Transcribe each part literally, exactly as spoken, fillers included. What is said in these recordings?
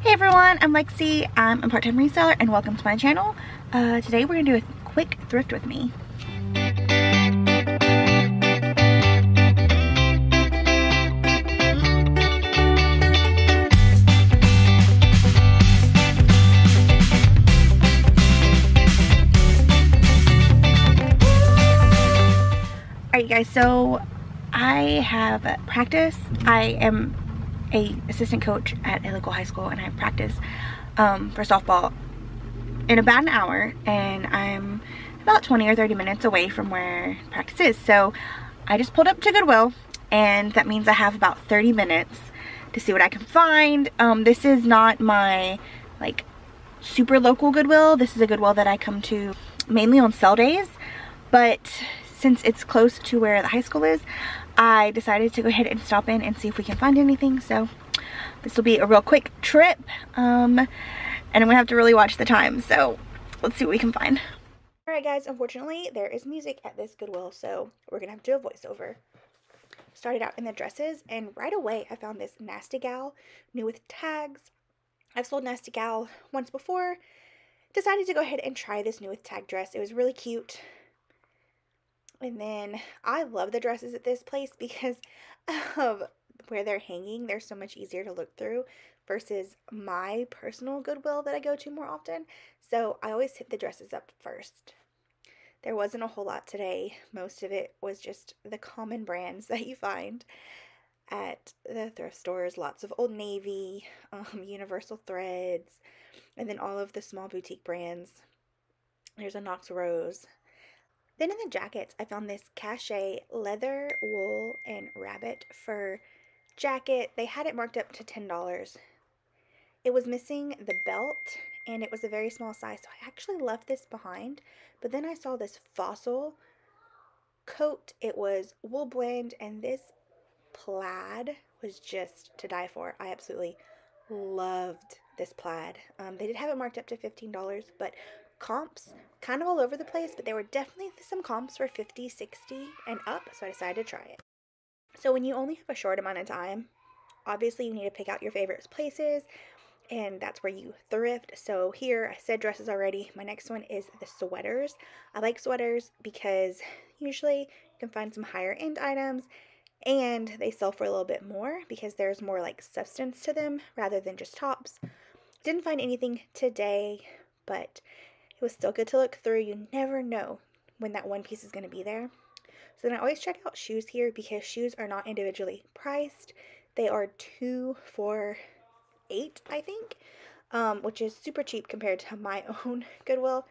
Hey everyone, I'm Lexi. I'm a part-time reseller and welcome to my channel. Uh, today we're gonna do a quick thrift with me. Alright you guys, so I have practice. I am a assistant coach at a local high school and I practice um, for softball in about an hour, and I'm about twenty or thirty minutes away from where practice is. So I just pulled up to Goodwill, and that means I have about thirty minutes to see what I can find. Um, this is not my like super local Goodwill. This is a Goodwill that I come to mainly on sale days, but since it's close to where the high school is, I decided to go ahead and stop in and see if we can find anything. So this will be a real quick trip, um, and I'm gonna have to really watch the time. So let's see what we can find. All right guys, unfortunately there is music at this Goodwill, so we're gonna have to do a voiceover. Started out in the dresses, and right away I found this Nasty Gal, new with tags. I've sold Nasty Gal once before. Decided to go ahead and try this new with tag dress. It was really cute. And then I love the dresses at this place because of where they're hanging. They're so much easier to look through versus my personal Goodwill that I go to more often. So I always hit the dresses up first. There wasn't a whole lot today. Most of it was just the common brands that you find at the thrift stores. Lots of Old Navy, um, Universal Threads, and then all of the small boutique brands. There's a Knox Rose. Then in the jackets, I found this cachet leather, wool, and rabbit fur jacket. They had it marked up to ten dollars. It was missing the belt, and it was a very small size, so I actually left this behind. But then I saw this Fossil coat. It was wool blend, and this plaid was just to die for. I absolutely loved this plaid. Um, they did have it marked up to fifteen dollars, but comps kind of all over the place, but there were definitely some comps for fifty, sixty and up, so I decided to try it. So when you only have a short amount of time, obviously you need to pick out your favorite places, and that's where you thrift. So here, I said dresses already. My next one is the sweaters. I like sweaters because usually you can find some higher end items and they sell for a little bit more because there's more like substance to them rather than just tops. Didn't find anything today, but it was still good to look through. You never know when that one piece is going to be there. So then I always check out shoes here because shoes are not individually priced. They are two for eight, I think, um, which is super cheap compared to my own Goodwill.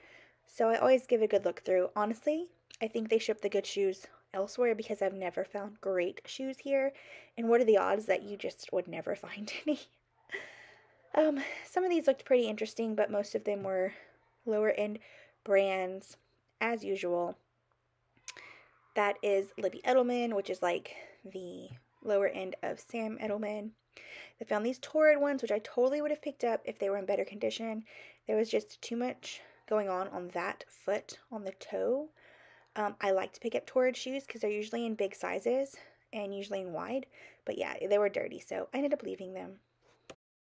So I always give a good look through. Honestly, I think they ship the good shoes elsewhere because I've never found great shoes here. And what are the odds that you just would never find any? um, some of these looked pretty interesting, but most of them were lower end brands as usual. That is Libby Edelman, which is like the lower end of Sam Edelman. I found these Torrid ones, which I totally would have picked up if they were in better condition. There was just too much going on on that foot, on the toe. Um, I like to pick up Torrid shoes because they're usually in big sizes and usually in wide. But yeah, they were dirty, so I ended up leaving them.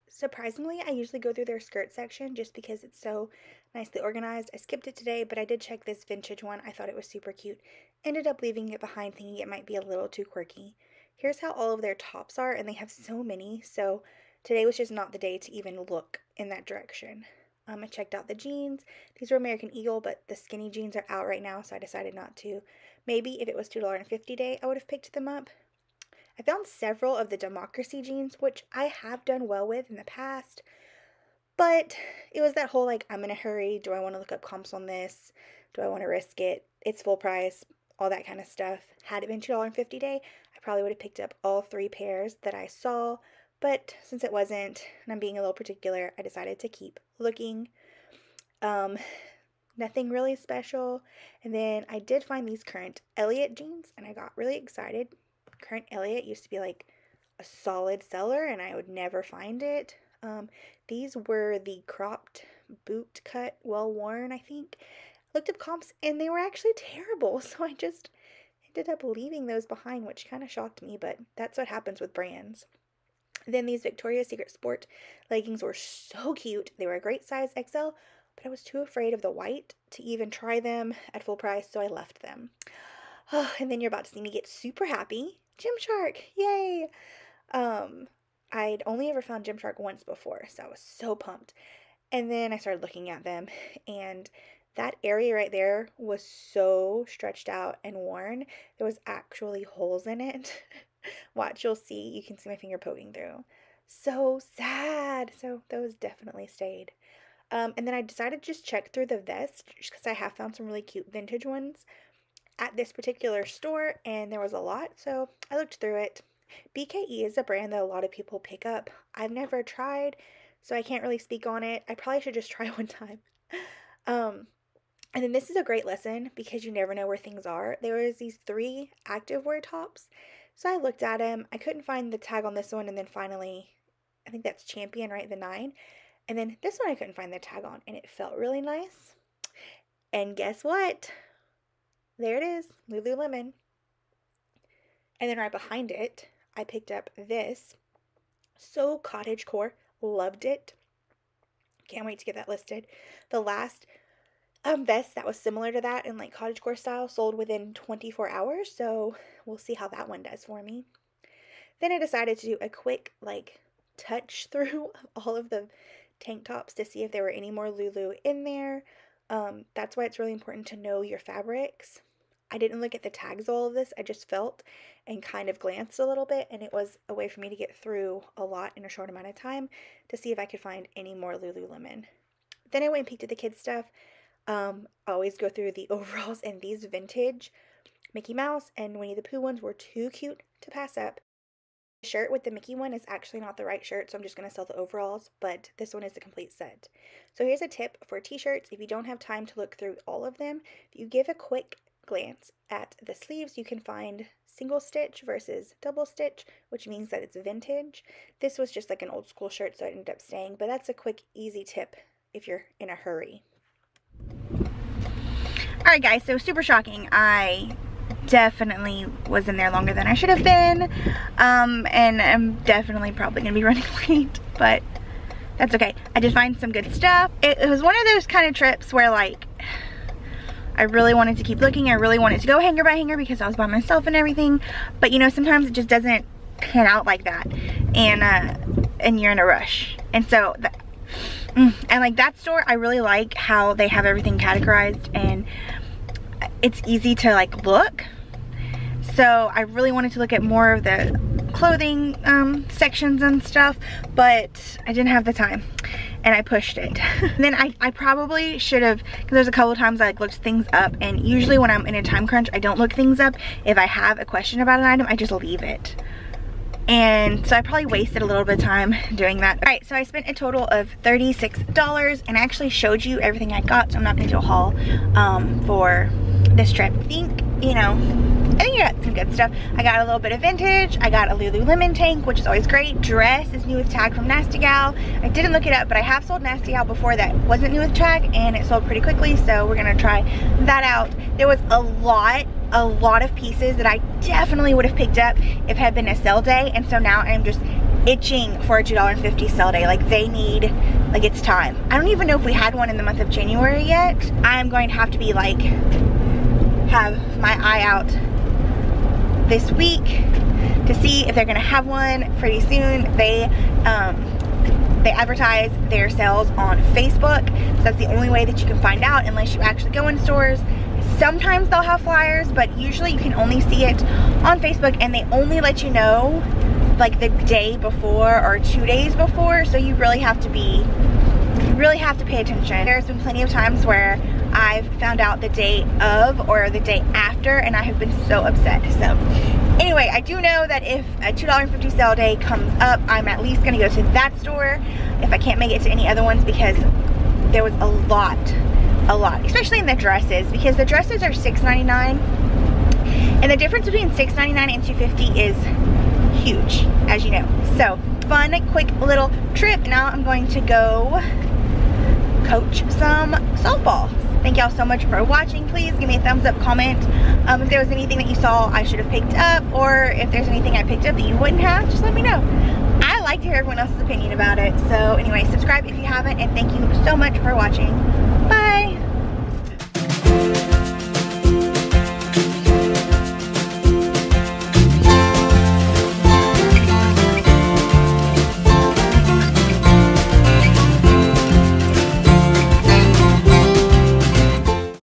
Surprisingly, I usually go through their skirt section just because it's so nicely organized. I skipped it today, but I did check this vintage one. I thought it was super cute. Ended up leaving it behind, thinking it might be a little too quirky. Here's how all of their tops are, and they have so many, so today was just not the day to even look in that direction. Um, I checked out the jeans. These were American Eagle, but the skinny jeans are out right now, so I decided not to. Maybe if it was two dollars and fifty cents day, I would have picked them up. I found several of the Democracy jeans, which I have done well with in the past, but it was that whole like, I'm in a hurry, do I want to look up comps on this, do I want to risk it, it's full price, all that kind of stuff. Had it been two dollars and fifty cents day, I probably would have picked up all three pairs that I saw, but since it wasn't, and I'm being a little particular, I decided to keep looking. Um, nothing really special, and then I did find these Current Elliott jeans, and I got really excited. Current Elliott used to be like a solid seller and I would never find it. Um, these were the cropped boot cut, well worn, I think. Looked up comps and they were actually terrible, so I just ended up leaving those behind, which kind of shocked me, but that's what happens with brands. Then these Victoria's Secret Sport leggings were so cute. They were a great size X L, but I was too afraid of the white to even try them at full price, so I left them. Oh, and then you're about to see me get super happy. Gymshark! Yay! Um, I'd only ever found Gymshark once before, so I was so pumped. And then I started looking at them, and that area right there was so stretched out and worn. There was actually holes in it. Watch, you'll see. You can see my finger poking through. So sad. So those definitely stayed. Um, and then I decided to just check through the vest because I have found some really cute vintage ones at this particular store, and there was a lot, so I looked through it. B K E is a brand that a lot of people pick up. I've never tried, so I can't really speak on it. I probably should just try one time. Um, and then this is a great lesson because you never know where things are. There was these three activewear tops, so I looked at them. I couldn't find the tag on this one, and then finally, I think that's Champion, right? The nine. And then this one I couldn't find the tag on, and it felt really nice. And guess what? There it is, Lululemon. And then right behind it, I picked up this. So cottagecore, loved it. Can't wait to get that listed. The last um, vest that was similar to that in like cottagecore style sold within twenty-four hours. So we'll see how that one does for me. Then I decided to do a quick like touch through of all of the tank tops to see if there were any more Lulu in there. Um, that's why it's really important to know your fabrics. I didn't look at the tags of all of this. I just felt and kind of glanced a little bit, and it was a way for me to get through a lot in a short amount of time to see if I could find any more Lululemon. Then I went and peeked at the kids' stuff. Um, I always go through the overalls, and these vintage Mickey Mouse and Winnie the Pooh ones were too cute to pass up. The shirt with the Mickey one is actually not the right shirt, so I'm just going to sell the overalls, but this one is the complete set. So here's a tip for t-shirts. If you don't have time to look through all of them, if you give a quick glance at the sleeves, you can find single stitch versus double stitch, which means that it's vintage. This was just like an old school shirt, so it ended up staying, but that's a quick, easy tip if you're in a hurry. Alright guys, so super shocking. I definitely was in there longer than I should have been, um, and I'm definitely probably gonna be running late, but that's okay. I did find some good stuff. It, it was one of those kind of trips where like, I really wanted to keep looking. I really wanted to go hanger by hanger because I was by myself and everything. But you know, sometimes it just doesn't pan out like that, and uh, and you're in a rush. And so, that, and like that store, I really like how they have everything categorized, and it's easy to like look. So I really wanted to look at more of the clothing um, sections and stuff, but I didn't have the time. And I pushed it. Then I, I probably should have, because there's a couple times I like looked things up, and usually when I'm in a time crunch I don't look things up. If I have a question about an item, I just leave it. And so I probably wasted a little bit of time doing that. All right, so I spent a total of thirty-six dollars, and I actually showed you everything I got, so I'm not gonna do a haul um, for this trip. I think, you know, I think I got some good stuff. I got a little bit of vintage. I got a Lululemon tank, which is always great. Dress is new with tag from Nasty Gal. I didn't look it up, but I have sold Nasty Gal before that wasn't new with tag, and it sold pretty quickly, so we're gonna try that out. There was a lot, a lot of pieces that I definitely would have picked up if it had been a sale day, and so now I'm just itching for a two dollar and fifty cent sale day. Like they need, like it's time. I don't even know if we had one in the month of January yet. I'm going to have to be like, have my eye out this week to see if they're gonna have one pretty soon. They um, they advertise their sales on Facebook, so that's the only way that you can find out unless you actually go in stores. Sometimes they'll have flyers, but usually you can only see it on Facebook, and they only let you know like the day before or two days before, so you really have to be, you really have to pay attention. There's been plenty of times where I've found out the day of or the day after, and I have been so upset. So anyway, I do know that if a two dollar and fifty cent sale day comes up, I'm at least gonna go to that store if I can't make it to any other ones, because there was a lot, a lot, especially in the dresses, because the dresses are six ninety-nine, and the difference between six ninety-nine and two fifty is huge, as you know. So fun, quick little trip. Now I'm going to go coach some softball. Thank y'all so much for watching. Please give me a thumbs up, comment um, if there was anything that you saw I should have picked up, or if there's anything I picked up that you wouldn't have, just let me know. I like to hear everyone else's opinion about it. So anyway, subscribe if you haven't, and thank you so much for watching. Bye.